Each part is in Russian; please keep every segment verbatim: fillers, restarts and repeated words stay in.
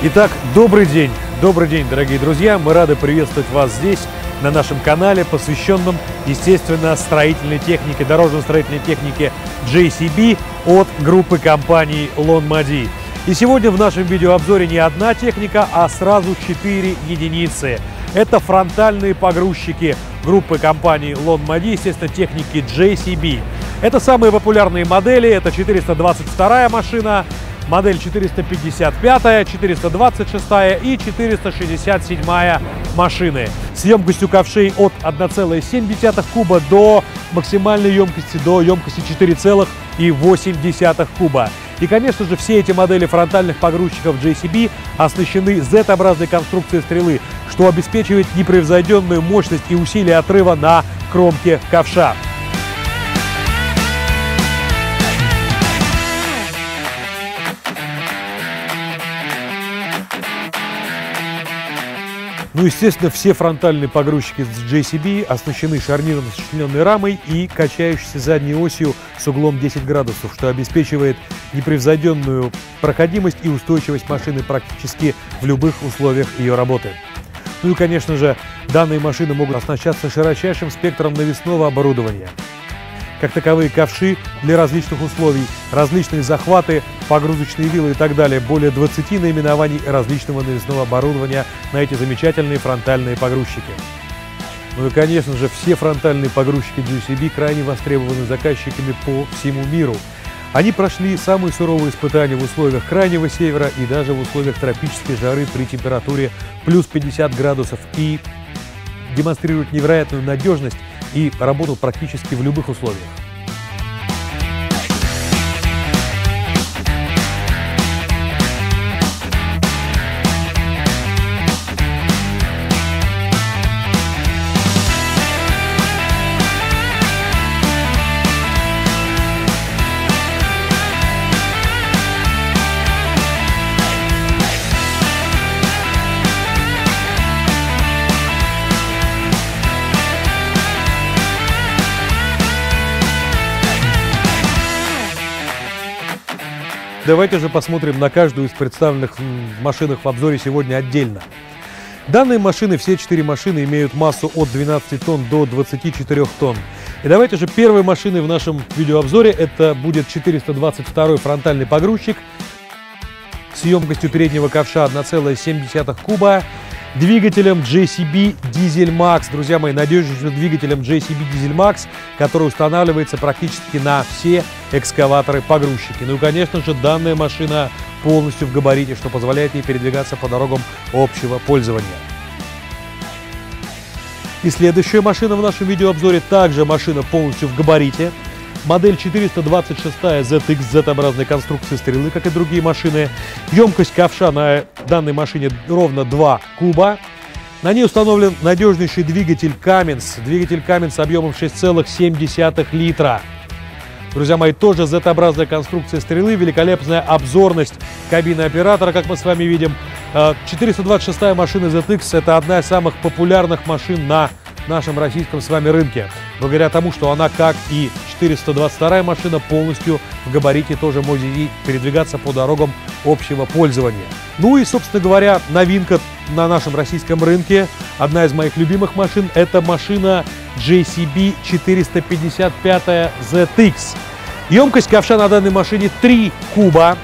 Итак, добрый день, добрый день, дорогие друзья! Мы рады приветствовать вас здесь, на нашем канале, посвященном, естественно, строительной технике, дорожно-строительной технике джей си би от группы компаний LONMADI. И сегодня в нашем видеообзоре не одна техника, а сразу четыре единицы. Это фронтальные погрузчики группы компаний LONMADI, естественно, техники джей си би. Это самые популярные модели, это четыреста двадцать вторая машина, модель четыреста пятьдесят пятая, четыреста двадцать шестая и четыреста шестьдесят седьмая машины с емкостью ковшей от одной целой семи десятых куба до максимальной емкости, до емкости четыре целых восемь десятых куба. И, конечно же, все эти модели фронтальных погрузчиков джей си би оснащены зет-образной конструкцией стрелы, что обеспечивает непревзойденную мощность и усилие отрыва на кромке ковша. Ну, естественно, все фронтальные погрузчики с джей си би оснащены шарниром с сочлененной рамой и качающейся задней осью с углом десять градусов, что обеспечивает непревзойденную проходимость и устойчивость машины практически в любых условиях ее работы. Ну и, конечно же, данные машины могут оснащаться широчайшим спектром навесного оборудования, как таковые ковши для различных условий, различные захваты, погрузочные вилы и так далее. Более двадцати наименований различного навесного оборудования на эти замечательные фронтальные погрузчики. Ну и, конечно же, все фронтальные погрузчики джей си би крайне востребованы заказчиками по всему миру. Они прошли самые суровые испытания в условиях Крайнего Севера и даже в условиях тропической жары при температуре плюс пятьдесят градусов и демонстрируют невероятную надежность и работал практически в любых условиях. Давайте же посмотрим на каждую из представленных машин в обзоре сегодня отдельно. Данные машины, все четыре машины, имеют массу от двенадцати тонн до двадцати четырёх тонн. И давайте же первой машиной в нашем видеообзоре это будет четыреста двадцать второй фронтальный погрузчик с емкостью переднего ковша одна целая семь десятых куба, двигателем джей си би Dieselmax. Друзья мои, надежнейшим двигателем джей си би Dieselmax, который устанавливается практически на все экскаваторы-погрузчики. Ну и, конечно же, данная машина полностью в габарите, что позволяет ей передвигаться по дорогам общего пользования. И следующая машина в нашем видеообзоре также машина полностью в габарите. Модель четыреста двадцать шестая зет икс зет-образной конструкции стрелы, как и другие машины. Емкость ковша на данной машине ровно два куба. На ней установлен надежнейший двигатель Cummins. Двигатель Cummins с объемом шесть целых семь десятых литра. Друзья мои, тоже зет-образная конструкция стрелы, великолепная обзорность кабины оператора, как мы с вами видим. четыреста двадцать шестая машина зет икс – это одна из самых популярных машин на нашем российском с вами рынке, благодаря тому, что она, как и четыреста двадцать вторая машина, полностью в габарите тоже может передвигаться по дорогам общего пользования. Ну и, собственно говоря, новинка на нашем российском рынке, одна из моих любимых машин, это машина джей си би четыреста пятьдесят пятая зет икс. Емкость ковша на данной машине три куба.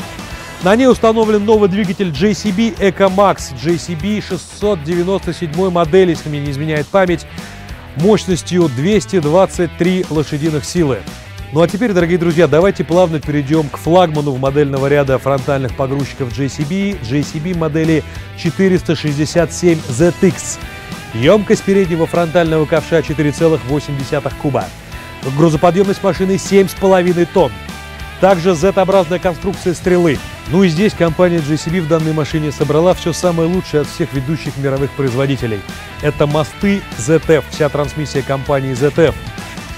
На ней установлен новый двигатель джей си би Ecomax, джей си би шестьсот девяносто седьмой модели, если мне не изменяет память, мощностью двести двадцать три лошадиных силы. Ну а теперь, дорогие друзья, давайте плавно перейдем к флагману в модельного ряда фронтальных погрузчиков джей си би, джей си би модели четыреста шестьдесят семь зет икс. Емкость переднего фронтального ковша четыре целых восемь десятых куба. Грузоподъемность машины семь с половиной тонн. Также зет-образная конструкция стрелы. Ну и здесь компания джей си би в данной машине собрала все самое лучшее от всех ведущих мировых производителей. Это мосты зет эф, вся трансмиссия компании зет эф.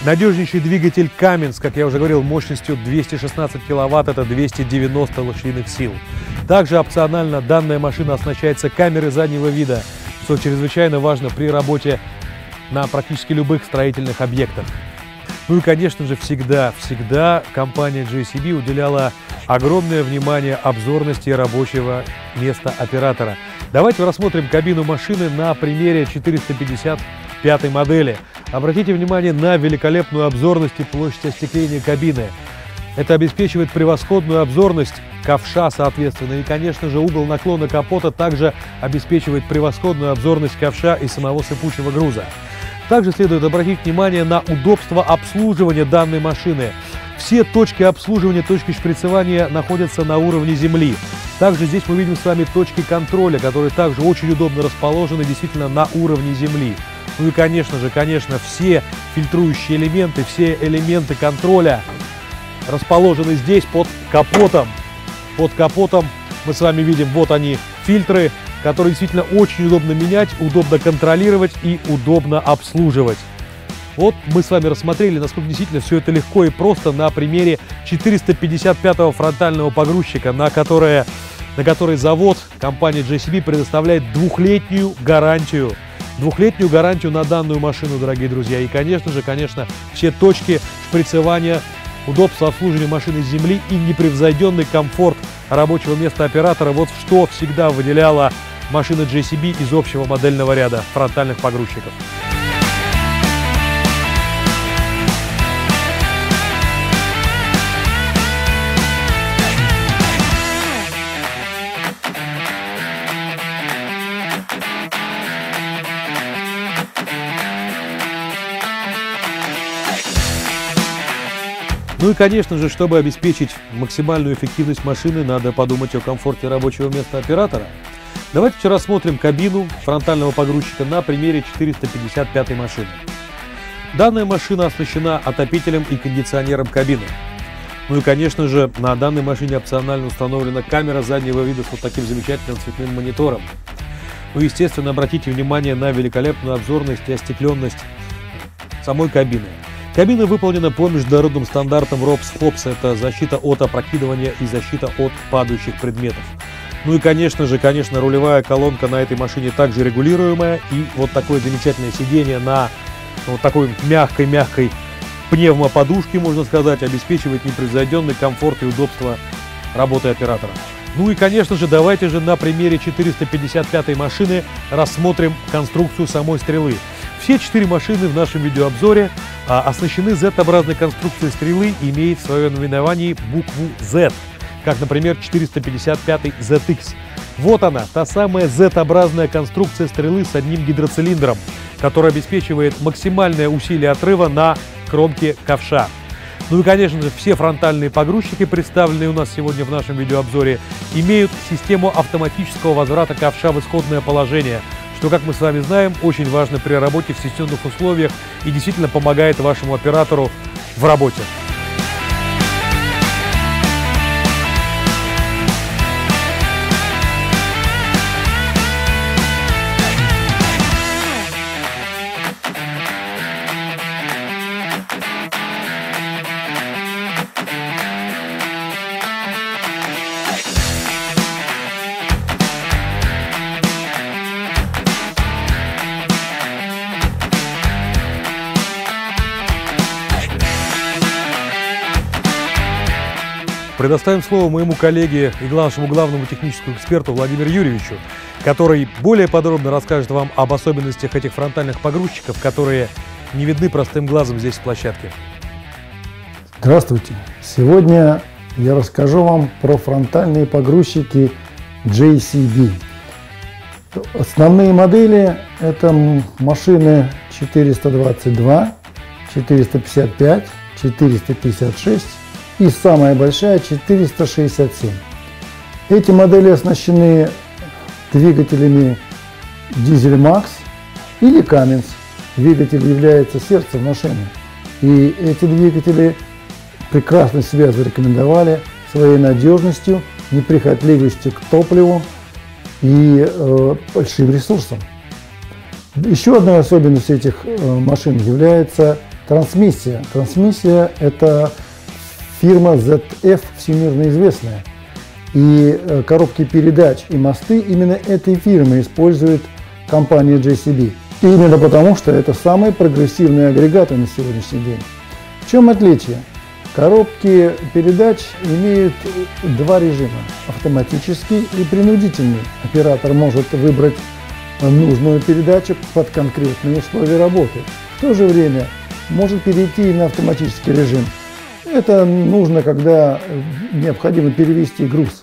Надежнейший двигатель Cummins, как я уже говорил, мощностью двести шестнадцать киловатт, это двести девяносто лошадиных сил. Также опционально данная машина оснащается камерой заднего вида, что чрезвычайно важно при работе на практически любых строительных объектах. Ну и, конечно же, всегда, всегда компания джей си би уделяла огромное внимание обзорности рабочего место оператора. Давайте рассмотрим кабину машины на примере четыреста пятьдесят пятой модели. Обратите внимание на великолепную обзорность и площадь остекления кабины. Это обеспечивает превосходную обзорность ковша, соответственно, и, конечно же, угол наклона капота также обеспечивает превосходную обзорность ковша и самого сыпучего груза. Также следует обратить внимание на удобство обслуживания данной машины. Все точки обслуживания, точки шприцевания находятся на уровне земли. Также здесь мы видим с вами точки контроля, которые также очень удобно расположены действительно на уровне земли. Ну и, конечно же, конечно, все фильтрующие элементы, все элементы контроля расположены здесь под капотом. Под капотом мы с вами видим, вот они, фильтры, которые действительно очень удобно менять, удобно контролировать и удобно обслуживать. Вот мы с вами рассмотрели, насколько действительно все это легко и просто на примере четыреста пятьдесят пятого фронтального погрузчика, на которое, на который завод, компания джей си би, предоставляет двухлетнюю гарантию. Двухлетнюю гарантию на данную машину, дорогие друзья. И, конечно же, конечно, все точки шприцевания, удобство обслуживания машины с земли и непревзойденный комфорт рабочего места оператора – вот что всегда выделяла машина джей си би из общего модельного ряда фронтальных погрузчиков. Ну и, конечно же, чтобы обеспечить максимальную эффективность машины, надо подумать о комфорте рабочего места оператора. Давайте сейчас рассмотрим кабину фронтального погрузчика на примере четыреста пятьдесят пятой машины. Данная машина оснащена отопителем и кондиционером кабины. Ну и, конечно же, на данной машине опционально установлена камера заднего вида с вот таким замечательным цветным монитором. Ну и, естественно, обратите внимание на великолепную обзорность и остекленность самой кабины. Кабина выполнена по международным стандартам ропс опс. Это защита от опрокидывания и защита от падающих предметов. Ну и, конечно же, конечно, рулевая колонка на этой машине также регулируемая. И вот такое замечательное сиденье на вот такой мягкой-мягкой пневмоподушке, можно сказать, обеспечивает непревзойденный комфорт и удобство работы оператора. Ну и, конечно же, давайте же на примере четыреста пятьдесят пятой машины рассмотрим конструкцию самой стрелы. Все четыре машины в нашем видеообзоре а, оснащены зет-образной конструкцией стрелы и имеют в своем наименовании букву зет, как, например, четыреста пятьдесят пять зет икс. Вот она, та самая зет-образная конструкция стрелы с одним гидроцилиндром, которая обеспечивает максимальное усилие отрыва на кромке ковша. Ну и, конечно же, все фронтальные погрузчики, представленные у нас сегодня в нашем видеообзоре, имеют систему автоматического возврата ковша в исходное положение, что, как мы с вами знаем, очень важно при работе в стесненных условиях и действительно помогает вашему оператору в работе. Предоставим слово моему коллеге и нашему главному техническому эксперту Владимиру Юрьевичу, который более подробно расскажет вам об особенностях этих фронтальных погрузчиков, которые не видны простым глазом здесь в площадке. Здравствуйте! Сегодня я расскажу вам про фронтальные погрузчики джей си би. Основные модели – это машины четыреста двадцать два, четыреста пятьдесят пять, четыреста пятьдесят шесть, и самая большая четыреста шестьдесят семь. Эти модели оснащены двигателями Dieselmax или Cummins. Двигатель является сердцем машины. И эти двигатели прекрасно себя зарекомендовали своей надежностью, неприхотливостью к топливу и э, большим ресурсом. Еще одной особенностью этих э, машин является трансмиссия. Трансмиссия – это фирма зет эф всемирно известная, и коробки передач и мосты именно этой фирмы использует компания джей си би. И именно потому, что это самые прогрессивные агрегаты на сегодняшний день. В чем отличие? Коробки передач имеют два режима – автоматический и принудительный. Оператор может выбрать нужную передачу под конкретные условия работы. В то же время может перейти и на автоматический режим. Это нужно, когда необходимо перевести груз.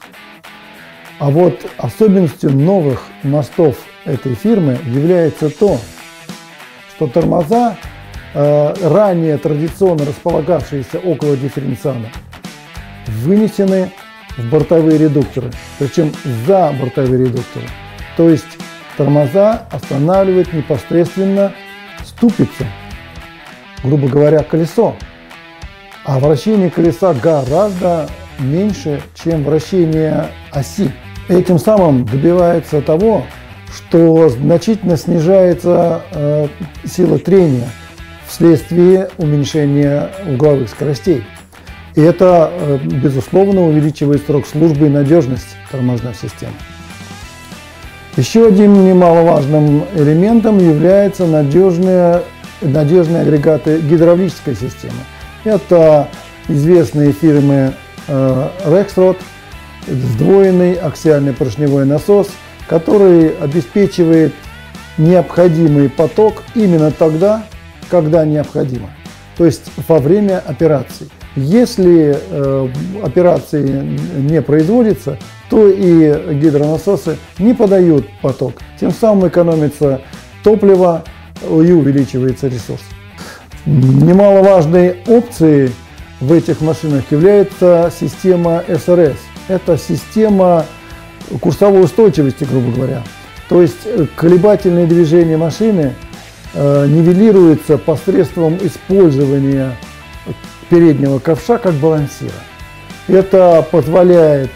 А вот особенностью новых мостов этой фирмы является то, что тормоза, ранее традиционно располагавшиеся около дифференциала, вынесены в бортовые редукторы, причем за бортовые редукторы. То есть тормоза останавливают непосредственно ступицы, грубо говоря, колесо. А вращение колеса гораздо меньше, чем вращение оси. Этим самым добивается того, что значительно снижается э, сила трения вследствие уменьшения угловых скоростей. И это, э, безусловно, увеличивает срок службы и надежность тормозной системы. Еще одним немаловажным элементом являются надежные, надежные агрегаты гидравлической системы. Это известные фирмы э, Rexroth, сдвоенный аксиальный поршневой насос, который обеспечивает необходимый поток именно тогда, когда необходимо, то есть во время операций. Если э, операции не производятся, то и гидронасосы не подают поток, тем самым экономится топливо и увеличивается ресурс. Немаловажной опцией в этих машинах является система эс эр эс. Это система курсовой устойчивости, грубо говоря. То есть колебательные движения машины э, нивелируются посредством использования переднего ковша как балансира. Это позволяет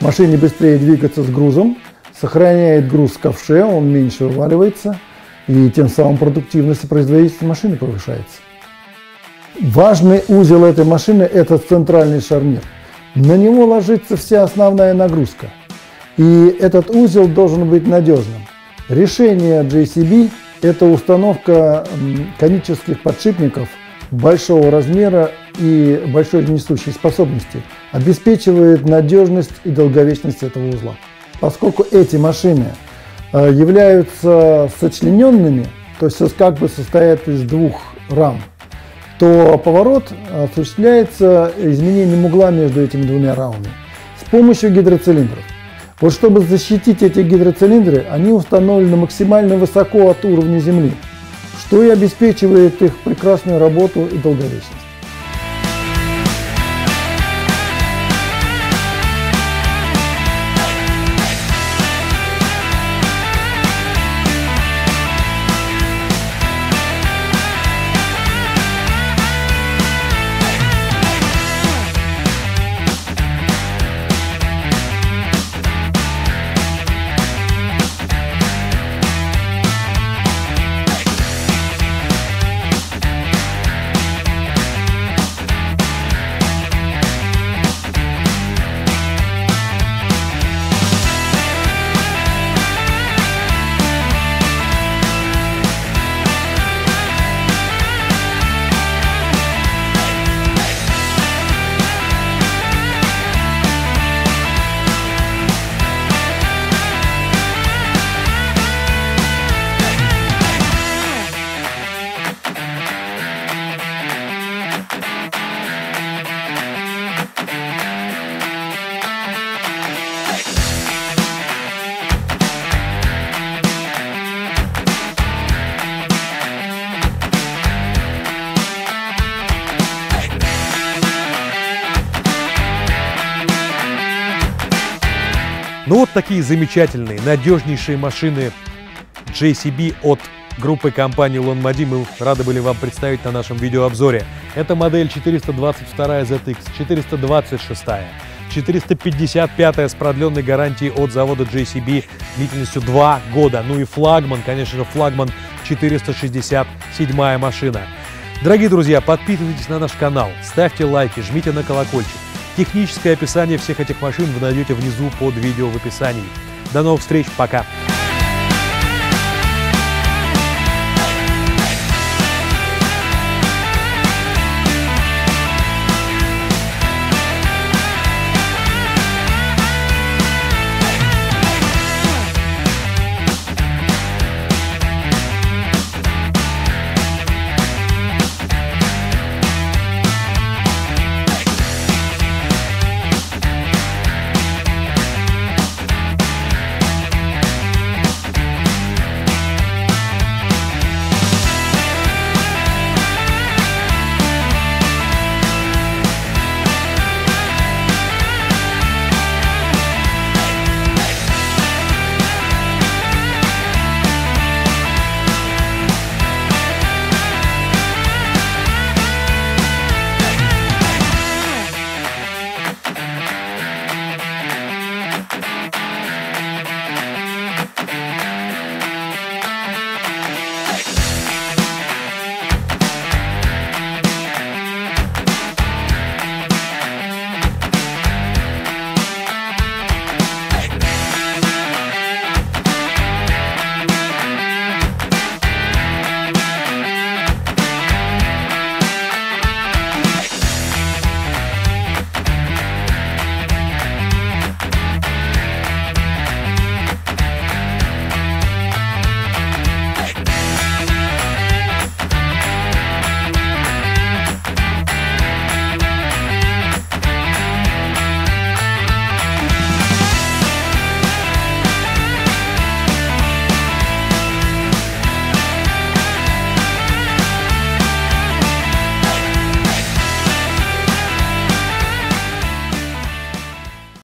машине быстрее двигаться с грузом, сохраняет груз в ковше, он меньше вываливается, и тем самым продуктивность и производительность машины повышается. Важный узел этой машины – это центральный шарнир. На него ложится вся основная нагрузка, и этот узел должен быть надежным. Решение джей си би – это установка конических подшипников большого размера и большой несущей способности, обеспечивает надежность и долговечность этого узла. Поскольку эти машины являются сочлененными, то есть как бы состоят из двух рам, то поворот осуществляется изменением угла между этими двумя рамами с помощью гидроцилиндров. Вот чтобы защитить эти гидроцилиндры, они установлены максимально высоко от уровня земли, что и обеспечивает их прекрасную работу и долговечность. Ну вот такие замечательные, надежнейшие машины джей си би от группы компании LONMADI мы рады были вам представить на нашем видеообзоре. Это модель четыреста двадцать два зэт икс, четыреста двадцать шесть, четыреста пятьдесят пять с продленной гарантией от завода джей си би длительностью два года. Ну и флагман, конечно же, флагман четыреста шестьдесят семь машина. Дорогие друзья, подписывайтесь на наш канал, ставьте лайки, жмите на колокольчик. Техническое описание всех этих машин вы найдете внизу под видео в описании. До новых встреч, пока!